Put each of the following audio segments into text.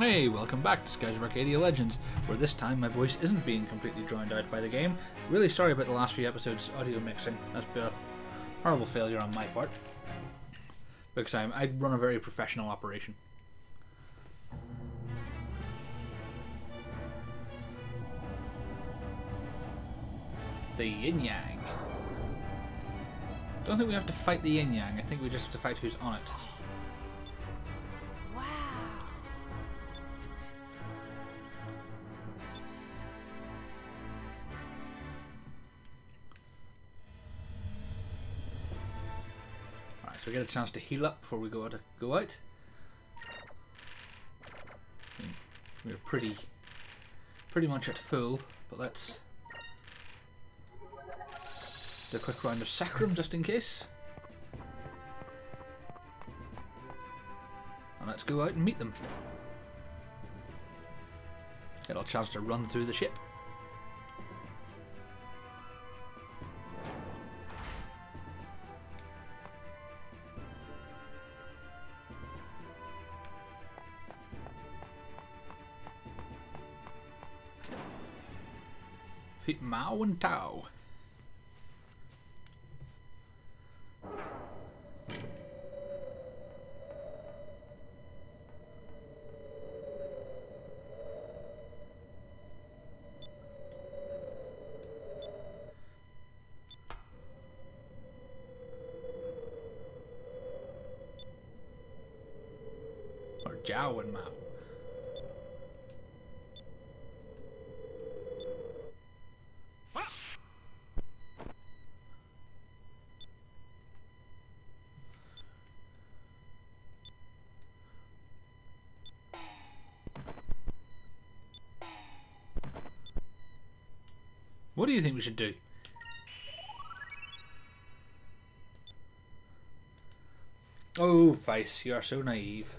Hey, welcome back to Skies of Arcadia Legends, where this time my voice isn't being completely drowned out by the game. Really sorry about the last few episodes' audio mixing. That's been a horrible failure on my part. Because I run a very professional operation. The Yin Yang. Don't think we have to fight the Yin Yang, I think we just have to fight who's on it. So we get a chance to heal up before we go out. We're pretty much at full, but let's do a quick round of Sacrum just in case. And let's go out and meet them. Get our chance to run through the ship. Mao and Tao. Or Zhao and Mao. What do you think we should do? Oh, Vice, you are so naive.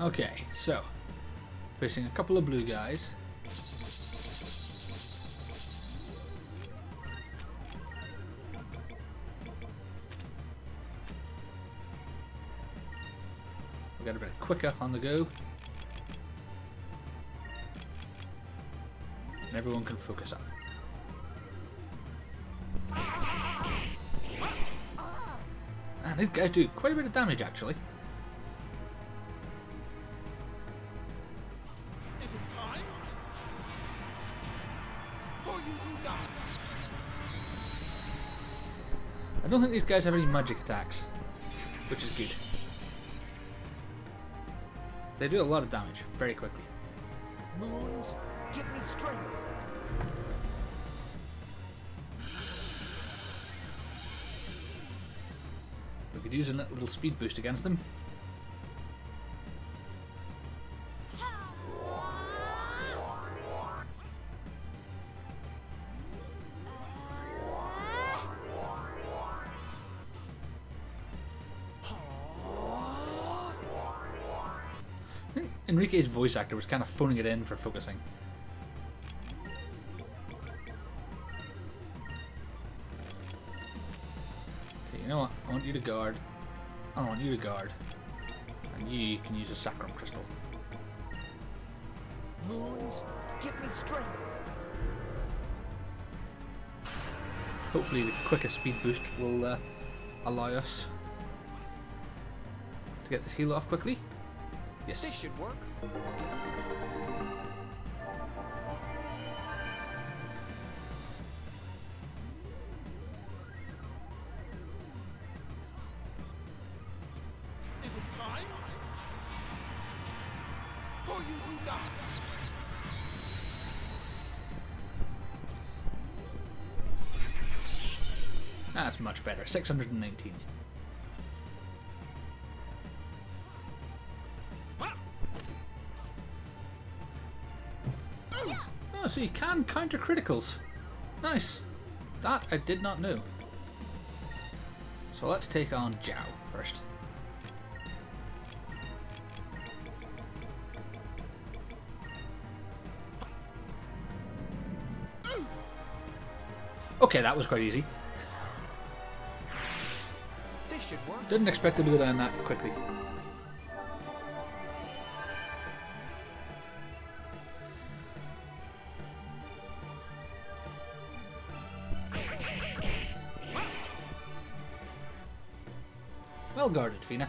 Okay, so facing a couple of blue guys. Get a bit quicker on the go, and everyone can focus up. And these guys do quite a bit of damage, actually. It is time, or you do not. I don't think these guys have any magic attacks, which is good. They do a lot of damage very quickly. Moons, give me strength. We could use a little speed boost against them. Enrique's voice actor was kind of phoning it in for focusing. Okay, you know what? I want you to guard. I want you to guard. And you can use a Sacrum Crystal. Moons, give me strength. Hopefully the quicker speed boost will allow us to get this heal off quickly. Yes. This should work. It is time, or you do not. That's much better. 619. So you can counter criticals. Nice. That I did not know. So let's take on Zhao first. Okay, that was quite easy. This should work. Didn't expect them to go down that quickly. Well guarded, Fina.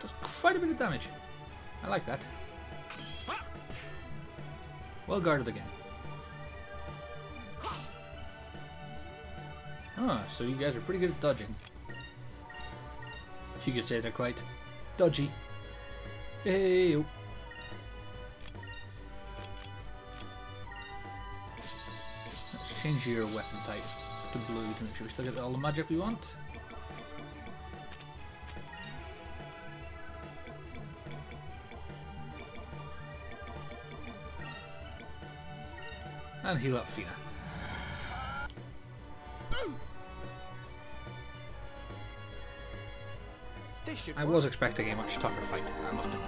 Does quite a bit of damage. I like that. Well guarded again. Ah, so you guys are pretty good at dodging. You could say they're quite dodgy. Hey, oh. Let's change your weapon type to blue to make sure we still get all the magic we want. And heal up Fina. I was expecting a much tougher fight, I must admit.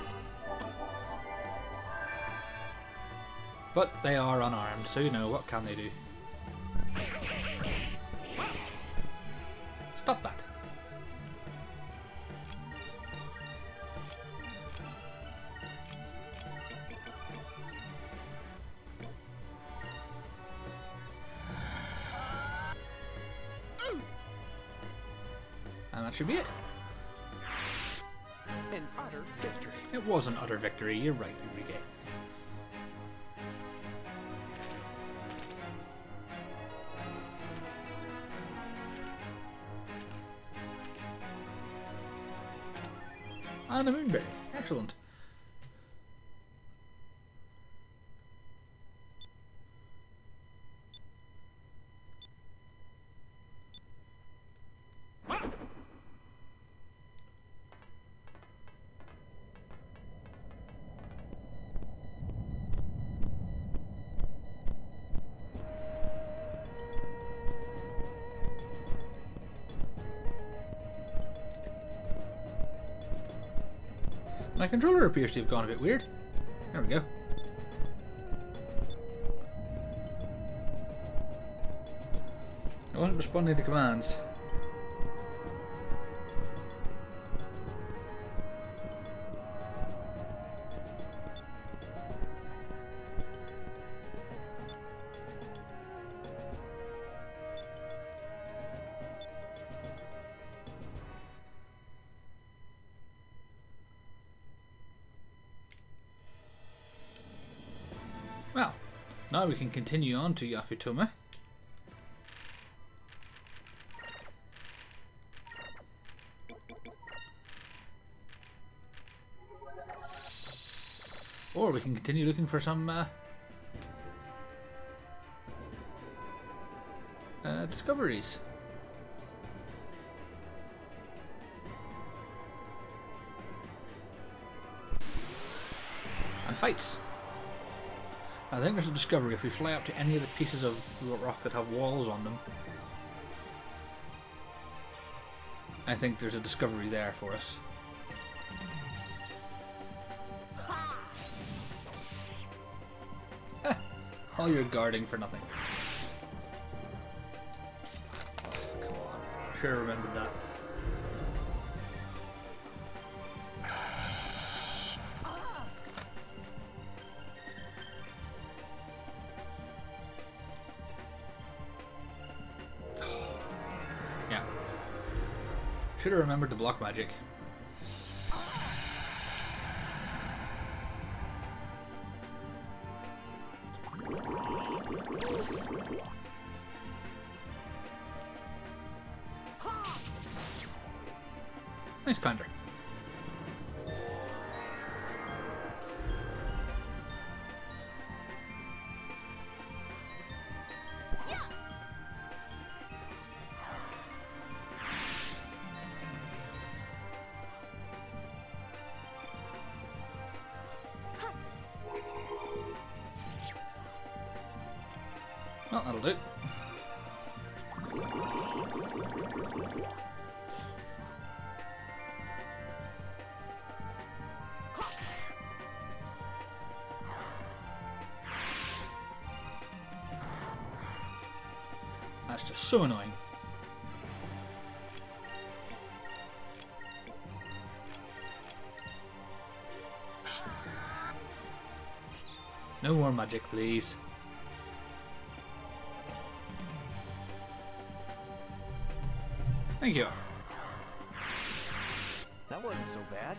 But they are unarmed, so you know, what can they do? Stop that! And that should be it. An utter victory. It was an utter victory, you're right, Enrique. And a moonberry. Excellent. My controller appears to have gone a bit weird. There we go. I wasn't responding to commands. Well, now we can continue on to Yafutoma. Or we can continue looking for some discoveries. And fights. I think there's a discovery if we fly up to any of the pieces of rock that have walls on them. I think there's a discovery there for us. All your guarding for nothing. Oh, come on. I should have remembered that. Should have remembered to block magic. Nice counter. Well, that'll do. That's just so annoying. No more magic, please. Thank you. That wasn't so bad.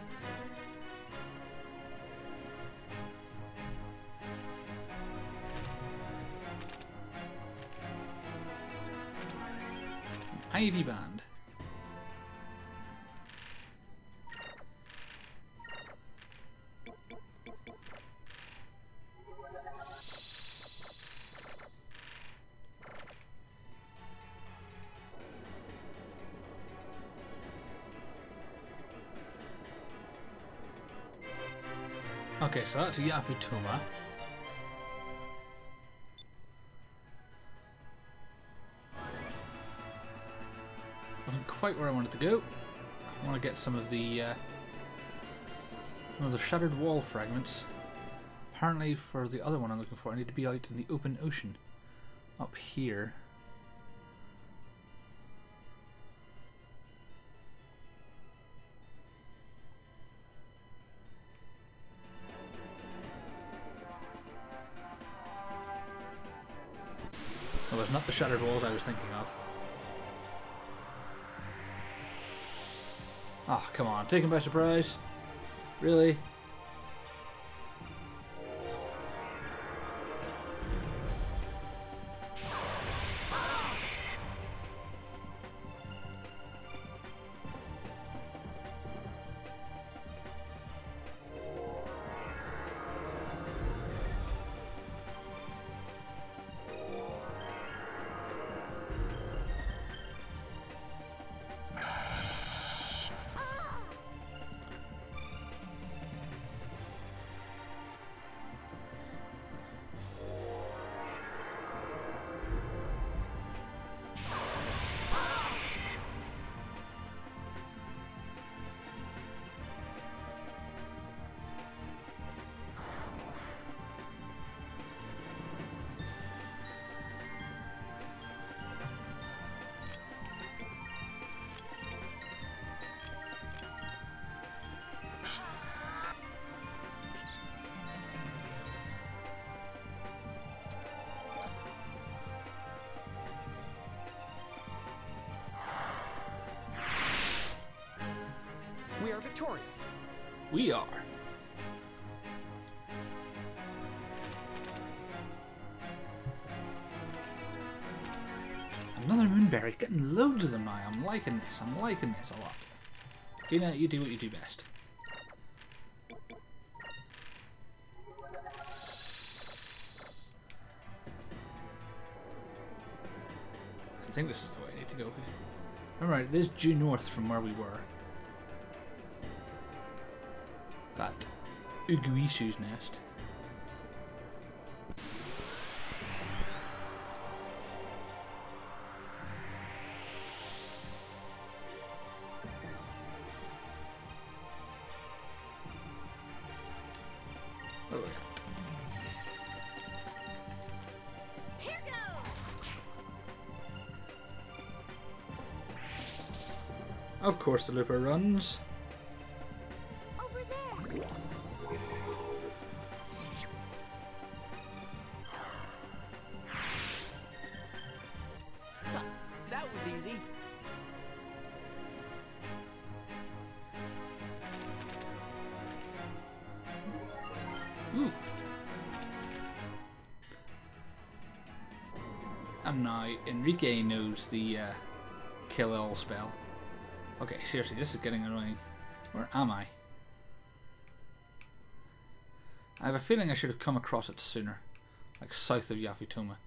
Ivy Band. Okay, so that's Yafutoma. Wasn't quite where I wanted to go. I want to get some of the shattered wall fragments. Apparently, for the other one I'm looking for, I need to be out in the open ocean, up here. Well, there's not the shattered walls I was thinking of. Ah, oh, come on, take him by surprise. Really? Victorious. We are. Another moonberry. Getting loads of them now. I'm liking this. I'm liking this a lot. Fina, you do what you do best. I think this is the way I need to go. Alright, it is due north from where we were. That Uguisu's nest. Oh, yeah. Here goes. Of course, the looper runs. And now Enrique knows the kill all spell. Okay, seriously, this is getting annoying. Where am I? I have a feeling I should have come across it sooner. Like south of Yafutoma.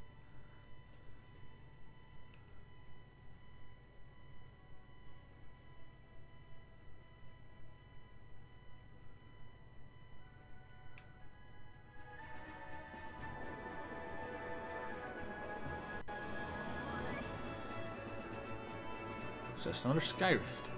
Just another Sky Rift.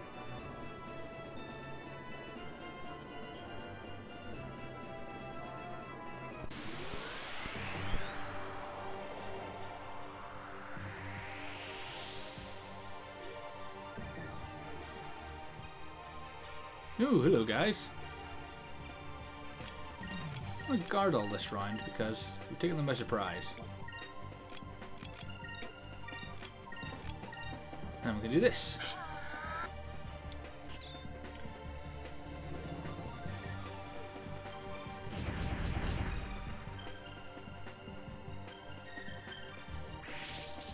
Ooh, hello guys. I'm going to guard all this round because we're taking them by surprise. And we can do this.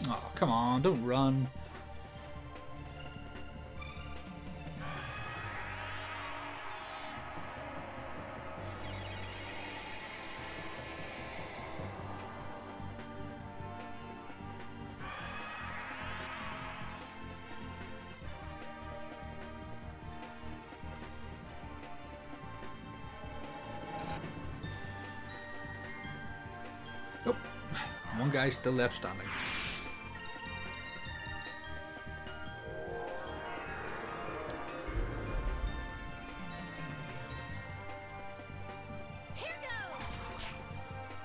Oh, come on, don't run. One guy's still left standing. Here goes. That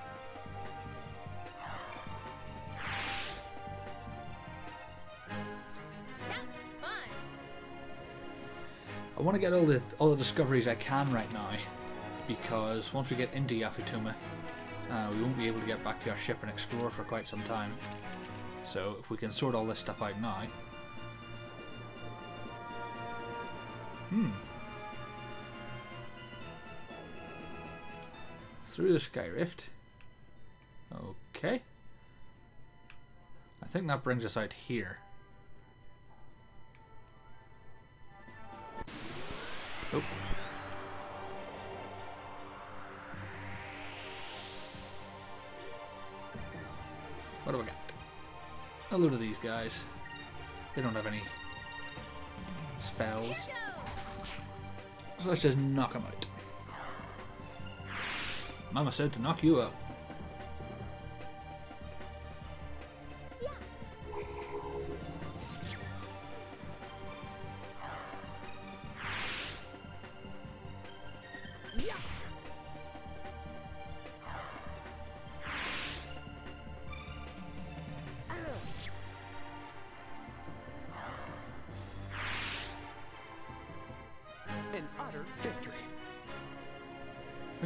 was fun. I want to get all the discoveries I can right now, because once we get into Yafutoma, we won't be able to get back to our ship and explore for quite some time. So if we can sort all this stuff out now... Through the Sky Rift. Okay. I think that brings us out here. Oh. What do I got? A load of these guys. They don't have any spells. So let's just knock them out. Mama said to knock you out.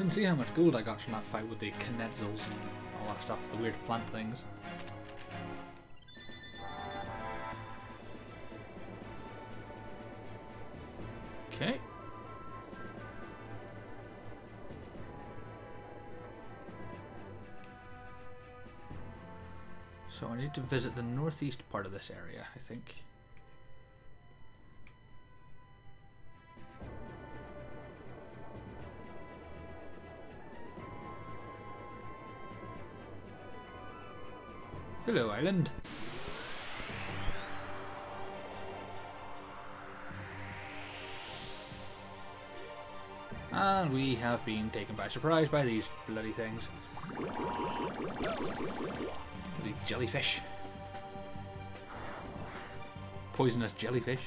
See how much gold I got from that fight with the Knetzels and all that stuff, the weird plant things. Okay. So I need to visit the northeast part of this area, I think. Hello, island. And we have been taken by surprise by these bloody things. Bloody jellyfish. Poisonous jellyfish.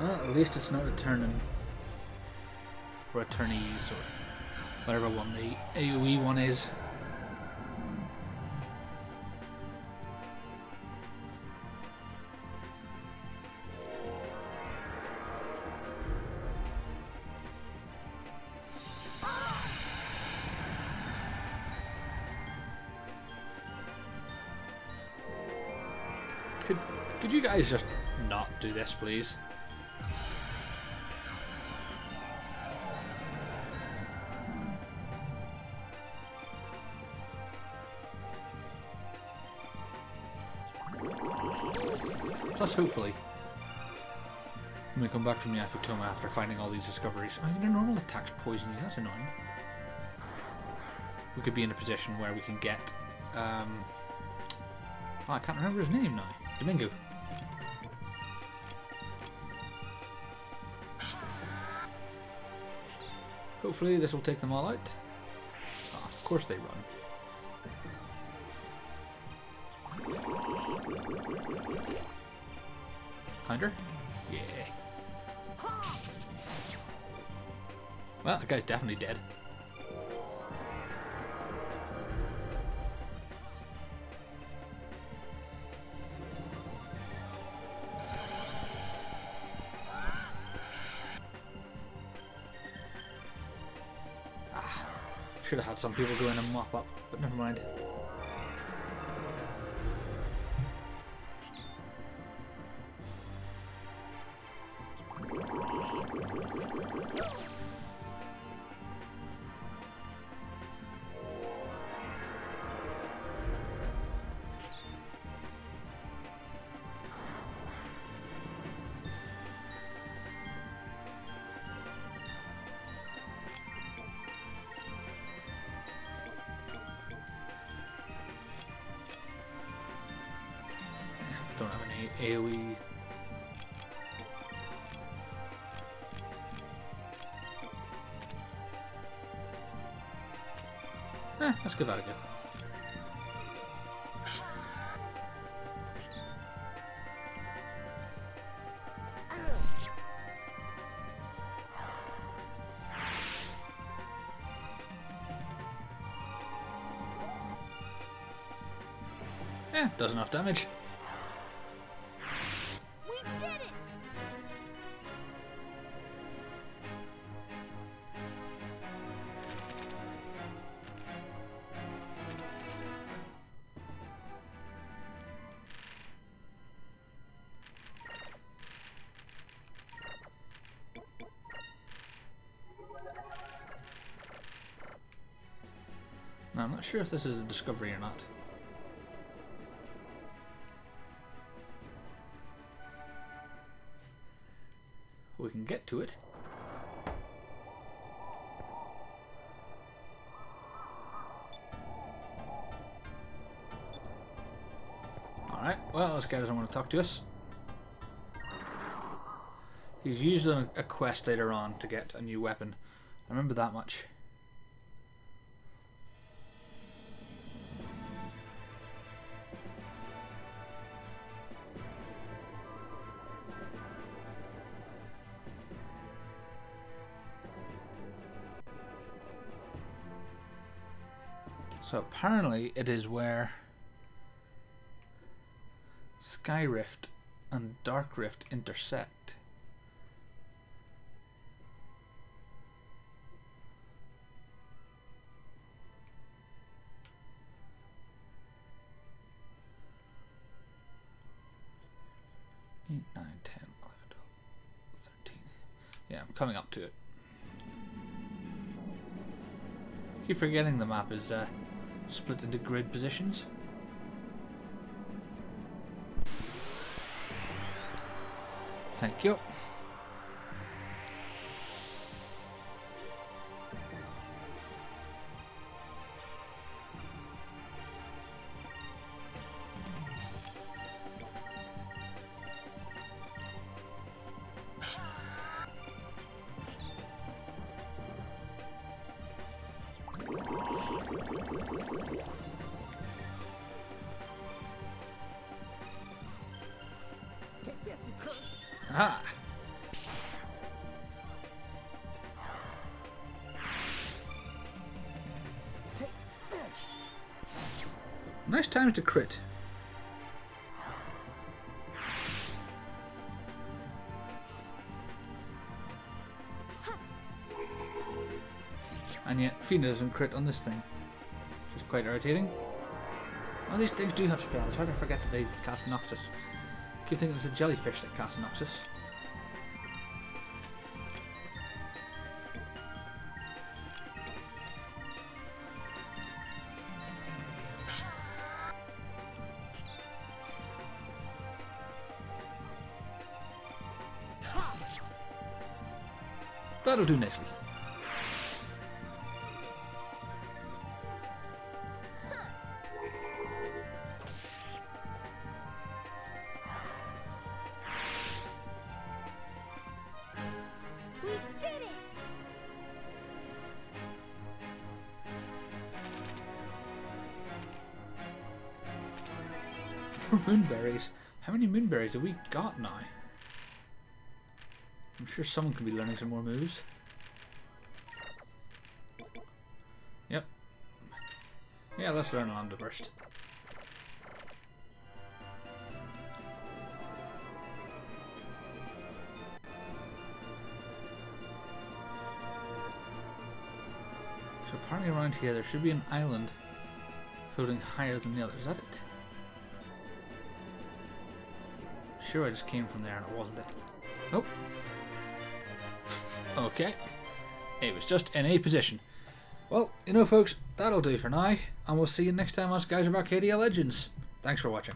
At least it's not a turn-in or a turn-ease or whatever one the AoE one is. Could you guys just not do this, please? Plus, hopefully, when we come back from Yafutoma after finding all these discoveries, even their normal attacks poison you. That's annoying. We could be in a position where we can get. Oh, I can't remember his name now. Domingo. Hopefully, this will take them all out. Oh, of course, they run. 100? Yeah. Well, that guy's definitely dead. Should have had some people go in and mop up, but never mind. Don't have any AoE. Let's give that a go. Does enough damage. I'm not sure if this is a discovery or not. We can get to it. Alright, well, this guy doesn't want to talk to us. He's used a quest later on to get a new weapon. I remember that much. So apparently it is where Sky Rift and Dark Rift intersect. Yeah, I'm coming up to it. I keep forgetting the map is split into grid positions. Thank you. Ah. Nice time to crit. And yet Fina doesn't crit on this thing, which is quite irritating. Well, these things do have spells. How did I forget that they cast Noxus? I keep thinking it's a jellyfish that casts Noxus. That'll do nicely. Moonberries. How many moonberries have we got now? I'm sure someone could be learning some more moves. Yep. Yeah, let's learn Lambda Burst. So apparently around here there should be an island floating higher than the other. Is that it? Sure, I just came from there and it wasn't it. Oh. Okay. It was just in a position. Well, you know folks, that'll do for now, and we'll see you next time on Skies of Arcadia Legends. Thanks for watching.